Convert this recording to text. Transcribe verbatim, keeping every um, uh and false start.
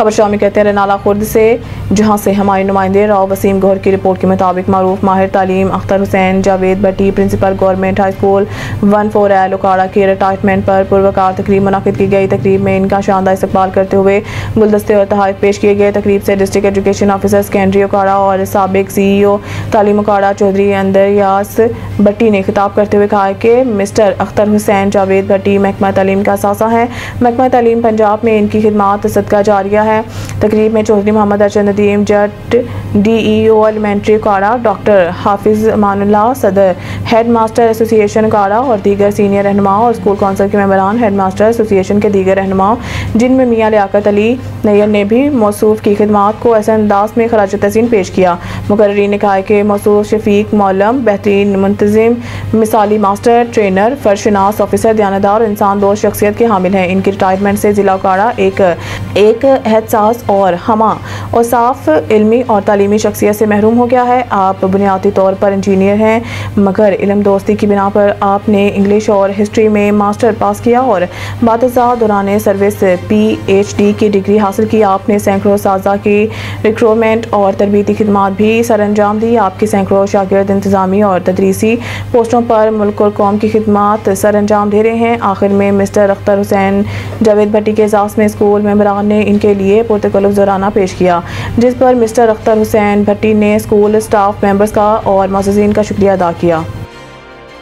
खबर शामी कहते हैं रनाला खुर्द से, जहाँ से हमारे नुमाइंदे राव वसीम गौहर की रिपोर्ट के मुताबिक मरूफ माहिर तालीम Akhtar Hussain Javed Bhatti principal government high school one four L Okara के रिटायरमेंट पर पुरवकार तकरीब मुनाकिद की गई। तकरीब में इनका शानदार इस्तकबाल करते हुए गुलदस्ते और तहफ़ पेश किए गए। तकरीब से district education officer secondary Okara और साबिक सी ई ओ तालीम उकाड़ा चौधरी अंदर यास भट्टी ने खिताब करते हुए कहा कि मिस्टर अख्तर हुसैन जावेद भट्टी महकमा तालीम का असासा है। महकमा तालीम पंजाब में इनकी खिदमात सदका जारिया है। तकरीब में Chaudhry Mohammad Nadeem Jat D E O elementary Okara, doctor Hafiz मानुला सदर हेड मास्टर एसोसिएशन काड़ा और दीगर सीनियर रहनुमा और स्कूल कौंसिल के मेम्बरान हेड मास्टर एसोसिएशन के दीगर रहनुमा जिनमें मियाँ लियाकत अली नैयर ने भी मौसूफ की खिदमात को ऐसे अंदाज में खराज तहसीन पेश किया। मुकर्रीन ने कहा कि मौसूफ शफीक मौलम बेहतरीन मुंतजिम मिसाली मास्टर ट्रेनर फर्शनास ऑफिसर दयानतदार इंसान दोस्त शख्सियत के हामिल हैं। इनकी रिटायरमेंट से ज़िला काड़ा एक एक एहसास और हमा और साफ इल्मी और तालीमी शख्सियत से महरूम हो गया है। आप बुनियादी तौर पर इंजीनियर हैं मगर इलम दोस्ती की बिना पर आपने इंग्लिश और हिस्ट्री में मास्टर पास किया और बातज़ा दौरान सर्विस पी एच डी की डिग्री हासिल की। आपने सैकड़ों साजा की रिक्रूटमेंट और तरबीती खिदमात भी सर अंजाम दी। आपके सैकड़ों शागिर्द इंतजामी और तदरीसी पोस्टों पर मुल्क और कौम की खिदमात सर अंजाम दे रहे हैं। आखिर में मिस्टर अख्तर हुसैन जावेद भट्टी के एजाज़ में स्कूल मेम्बरान ने इनके लिए पुरतकल्लुफ़ ज़राना पेश किया, जिस पर मिस्टर अख्तर हुसैन भट्टी ने स्कूल स्टाफ मेंबर्स का और मुअज़्ज़िज़ीन का शुक्रिया अदा किया।